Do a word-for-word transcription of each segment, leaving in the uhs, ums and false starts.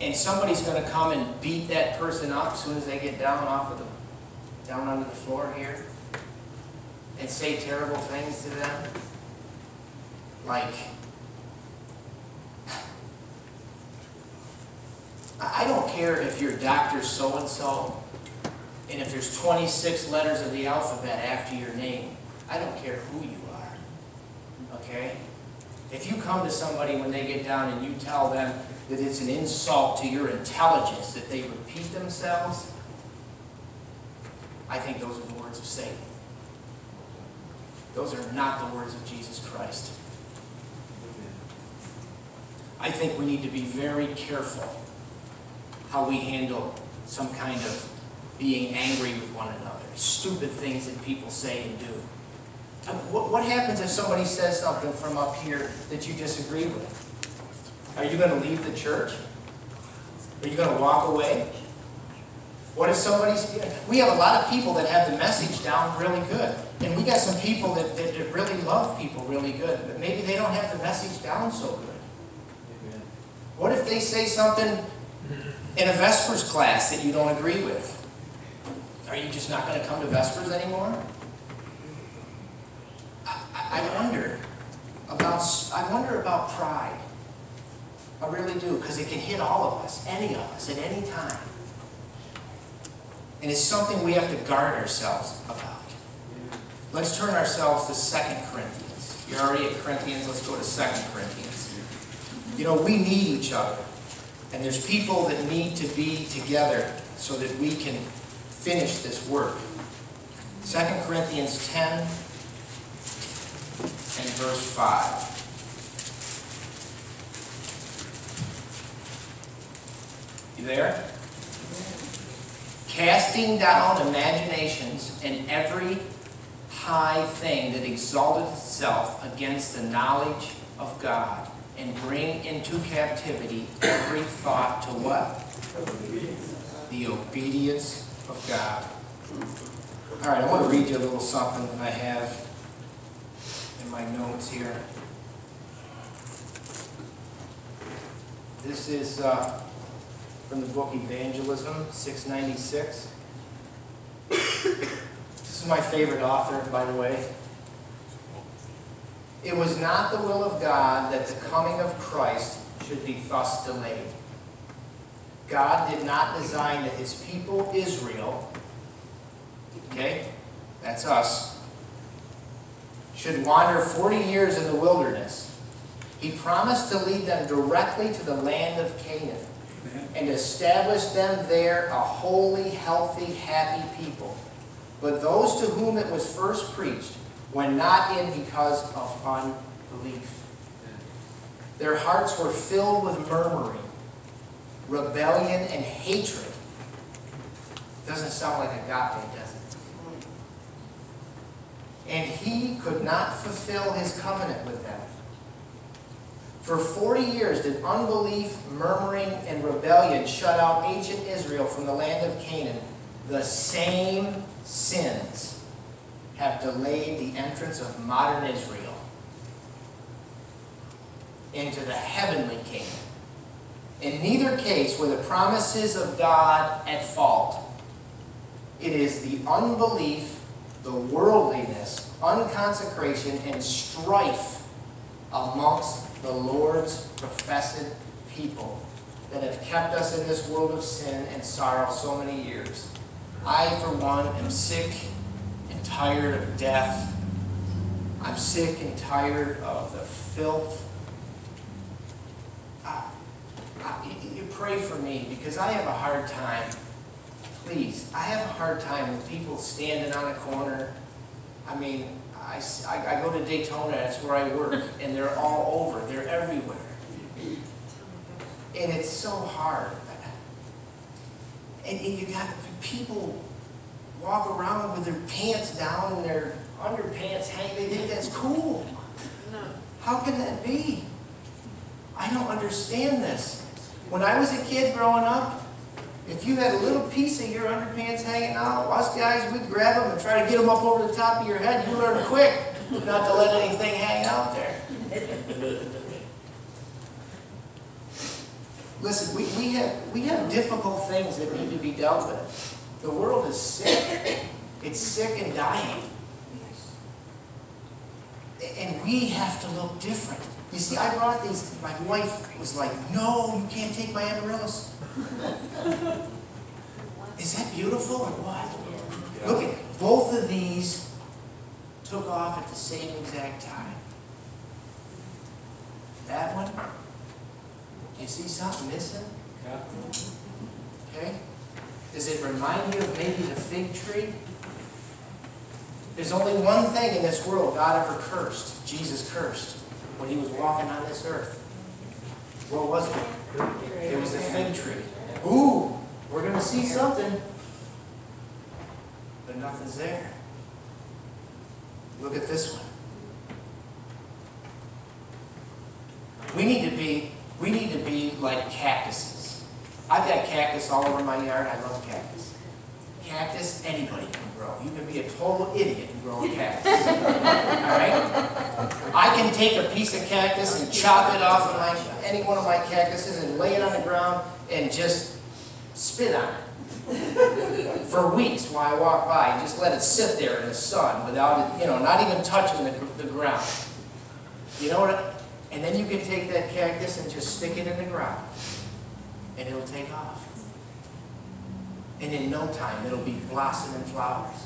and somebody's going to come and beat that person up as soon as they get down off of the, down under the floor here, and say terrible things to them, like, I don't care if you're Doctor So-and-so, and if there's twenty-six letters of the alphabet after your name, I don't care who you are, okay? If you come to somebody when they get down and you tell them that it's an insult to your intelligence that they repeat themselves, I think those are the words of Satan. Those are not the words of Jesus Christ. I think we need to be very careful how we handle some kind of being angry with one another, stupid things that people say and do. What, what happens if somebody says something from up here that you disagree with? Are you going to leave the church? Are you going to walk away? What if somebody's... We have a lot of people that have the message down really good. And we got some people that, that, that really love people really good, but maybe they don't have the message down so good. Amen. What if they say something in a Vespers class that you don't agree with? Are you just not going to come to Vespers anymore? I, I wonder about, I wonder about pride. I really do, because it can hit all of us, any of us, at any time. And it's something we have to guard ourselves about. Let's turn ourselves to Second Corinthians. You're already at Corinthians, let's go to Second Corinthians. You know, we need each other. And there's people that need to be together so that we can finish this work. Second Corinthians ten and verse five. You there? Casting down imaginations and every high thing that exalted itself against the knowledge of God, and bring into captivity every thought to what? The obedience of God. All right, I want to read you a little something that I have in my notes here. This is uh, from the book Evangelism, six ninety-six. This is my favorite author, by the way. It was not the will of God that the coming of Christ should be thus delayed. God did not design that His people, Israel, okay, that's us, should wander forty years in the wilderness. He promised to lead them directly to the land of Canaan and establish them there a holy, healthy, happy people. But those to whom it was first preached when not in because of unbelief. Their hearts were filled with murmuring, rebellion, and hatred. Doesn't sound like agape, does it? And He could not fulfill His covenant with them. For forty years did unbelief, murmuring, and rebellion shut out ancient Israel from the land of Canaan. The same sins have delayed the entrance of modern Israel into the heavenly kingdom. In neither case were the promises of God at fault. It is the unbelief, the worldliness, unconsecration, and strife amongst the Lord's professed people that have kept us in this world of sin and sorrow so many years. I, for one, am sick, tired of death. I'm sick and tired of the filth. Uh, uh, you pray for me, because I have a hard time. Please, I have a hard time with people standing on a corner. I mean, I, I, I go to Daytona, that's where I work, and they're all over. They're everywhere. And it's so hard. And, and you got people walk around with their pants down and their underpants hanging. They think that's cool. No. How can that be? I don't understand this. When I was a kid growing up, if you had a little piece of your underpants hanging out, us guys, we'd grab them and try to get them up over the top of your head. You learn quick not to let anything hang out there. Listen, we, we, have, we have difficult things that need to be dealt with. The world is sick. It's sick and dying. And we have to look different. You see, I brought these, my wife was like, no, you can't take my amaryllis. Is that beautiful or what? Yeah. Look at it. Both of these took off at the same exact time. That one, you see something missing? Yeah. Okay? Does it remind you of maybe the fig tree? There's only one thing in this world God ever cursed. Jesus cursed when he was walking on this earth. What was it? It was the fig tree. Ooh, we're going to see something. But nothing's there. Look at this one. We need to be, we need to be like cactuses. I've got cactus all over my yard. I love cactus. Cactus, anybody can grow. You can be a total idiot and grow a cactus. Alright? I can take a piece of cactus and chop it off of my, any one of my cactuses and lay it on the ground and just spit on it for weeks while I walk by and just let it sit there in the sun without it, you know, not even touching the, the ground. You know what? And then you can take that cactus and just stick it in the ground and it'll take off. And in no time, it'll be blossoming flowers.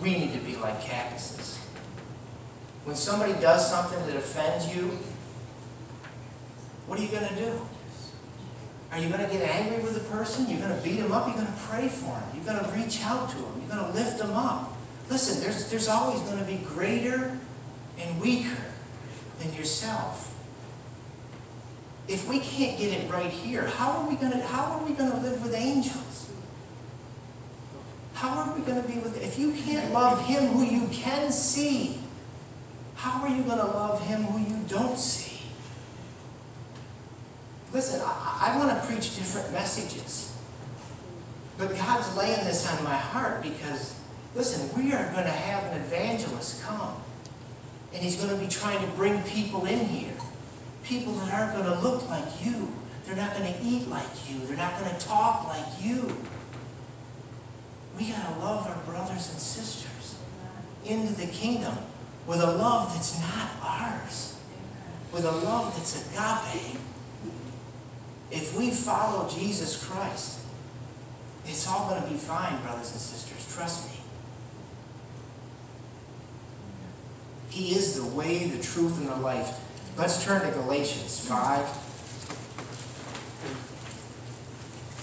We need to be like cactuses. When somebody does something that offends you, what are you going to do? Are you going to get angry with the person? You're going to beat them up? You're going to pray for them? You're going to reach out to them? You're going to lift them up? Listen, there's, there's always going to be greater and weaker than yourself. If we can't get it right here, how are we going to how are we going to live with angels? How are we going to be with if you can't love him who you can see? How are you going to love him who you don't see? Listen, I, I want to preach different messages, but God's laying this on my heart because, listen, we are going to have an evangelist come, and he's going to be trying to bring people in here. People that aren't going to look like you. They're not going to eat like you. They're not going to talk like you. We got to love our brothers and sisters into the kingdom with a love that's not ours, with a love that's agape. If we follow Jesus Christ, it's all going to be fine, brothers and sisters. Trust me. He is the way, the truth, and the life. Let's turn to Galatians five.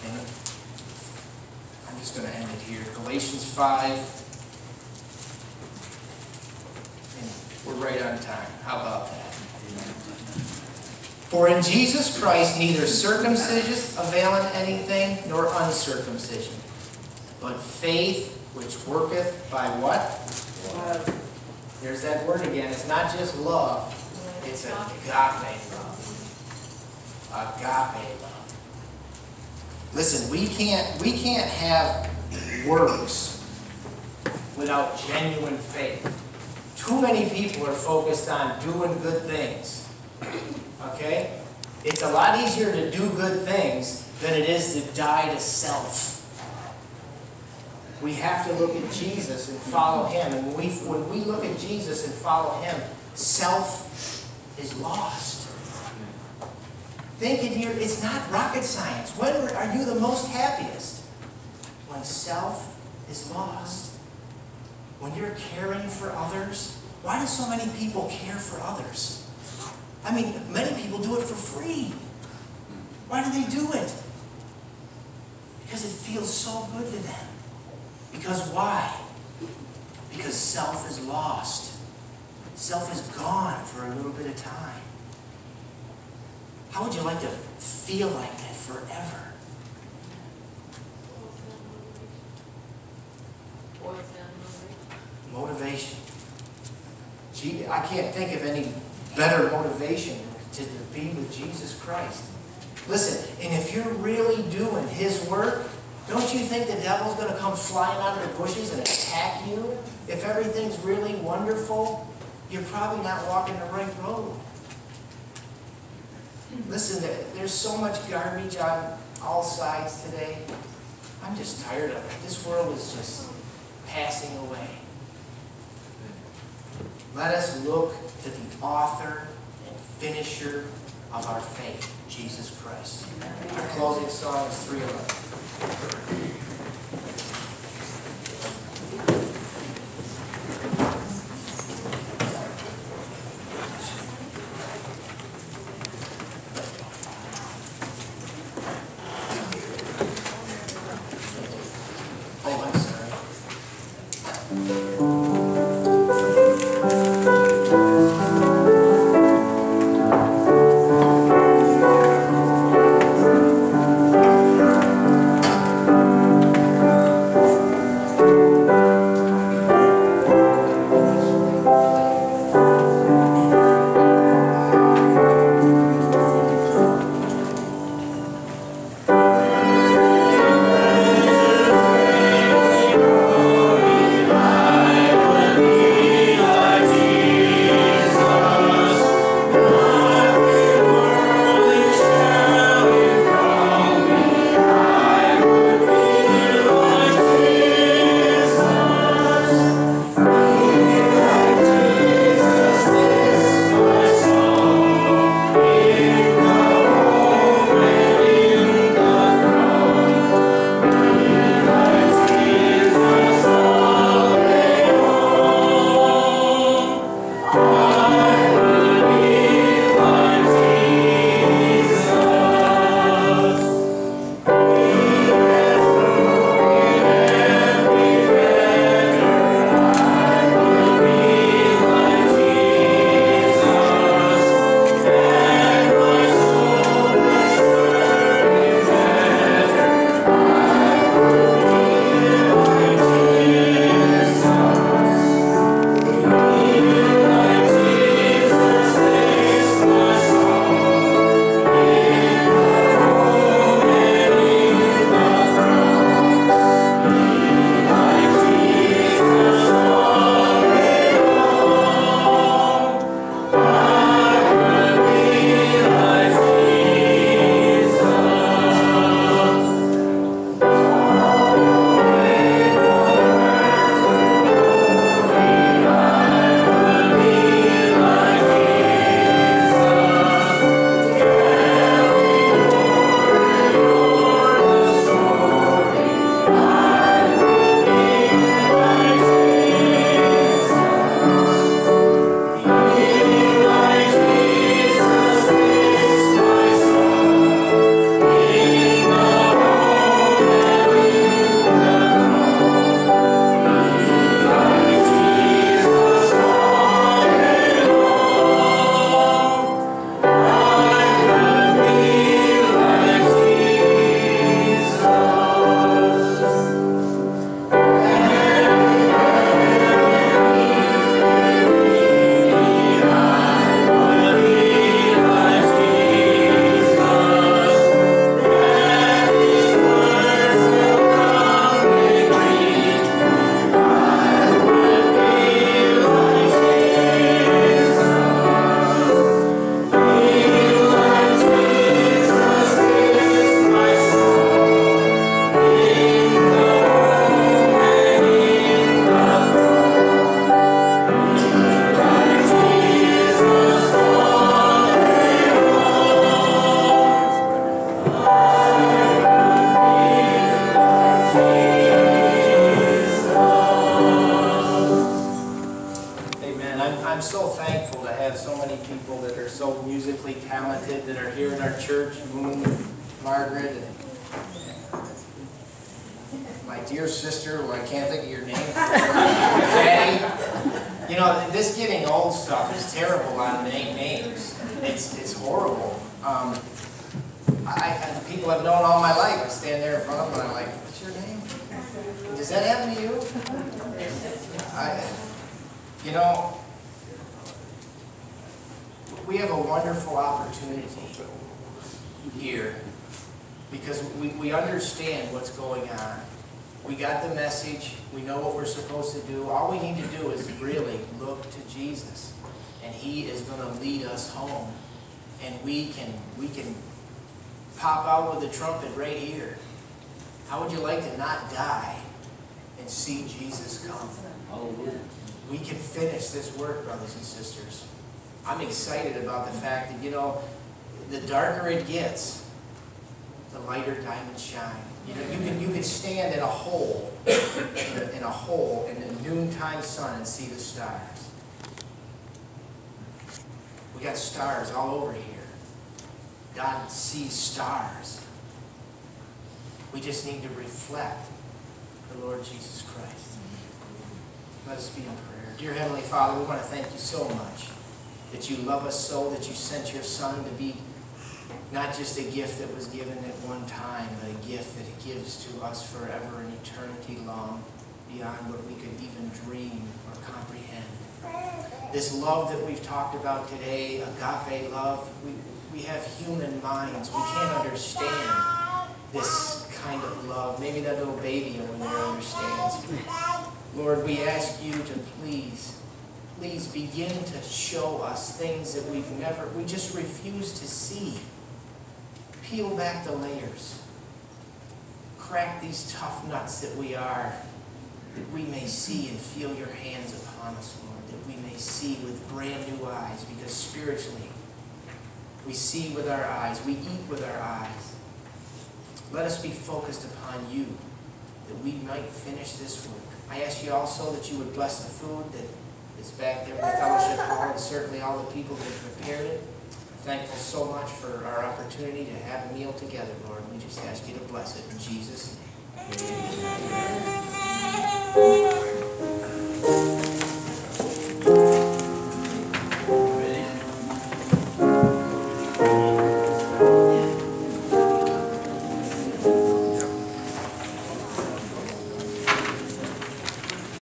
And I'm just going to end it here. Galatians five. And we're right on time. How about that? For in Jesus Christ neither circumcision availeth anything, nor uncircumcision, but faith which worketh by what? Love. There's that word again. It's not just love. It's agape love. Agape love. Listen, we can't we can't have works without genuine faith. Too many people are focused on doing good things. Okay? It's a lot easier to do good things than it is to die to self. We have to look at Jesus and follow him. And when we when we look at Jesus and follow him, self is lost. Think in here, it's not rocket science. When are you the most happiest? When self is lost. When you're caring for others. Why do so many people care for others? I mean, many people do it for free. Why do they do it? Because it feels so good to them. Because why? Because self is lost. Self is gone for a little bit of time. How would you like to feel like that forever? Motivation. Gee, I can't think of any better motivation to be with Jesus Christ. Listen, and if you're really doing his work, don't you think the devil's going to come flying out of the bushes and attack you? If everything's really wonderful, you're probably not walking the right road. Listen, there's so much garbage on all sides today. I'm just tired of it. This world is just passing away. Let us look to the author and finisher of our faith, Jesus Christ. Our closing song is three eleven. and we can we can pop out with a trumpet right here. How would you like to not die and see Jesus come? Hallelujah. We can finish this work, brothers and sisters. I'm excited about the fact that, you know, the darker it gets, the lighter diamonds shine. You know, you can, you can stand in a hole, in a, in a hole in the noontime sun and see the stars. We got stars all over here. God sees stars. We just need to reflect the Lord Jesus Christ. Let us be in prayer. Dear Heavenly Father, we want to thank you so much that you love us so, that you sent your Son to be not just a gift that was given at one time, but a gift that it gives to us forever and eternity long, beyond what we could even dream or comprehend. This love that we've talked about today, agape love, we, we have human minds. We can't understand this kind of love. Maybe that little baby over there understands. Lord, we ask you to please, please begin to show us things that we've never, we just refuse to see. Peel back the layers. Crack these tough nuts that we are, that we may see and feel your hands upon us, Lord, that we may see with brand new eyes, because spiritually we see with our eyes, we eat with our eyes. Let us be focused upon you, that we might finish this work. I ask you also that you would bless the food that is back there in the fellowship hall, and certainly all the people that prepared it. I'm thankful so much for our opportunity to have a meal together, Lord. We just ask you to bless it in Jesus' name. Amen.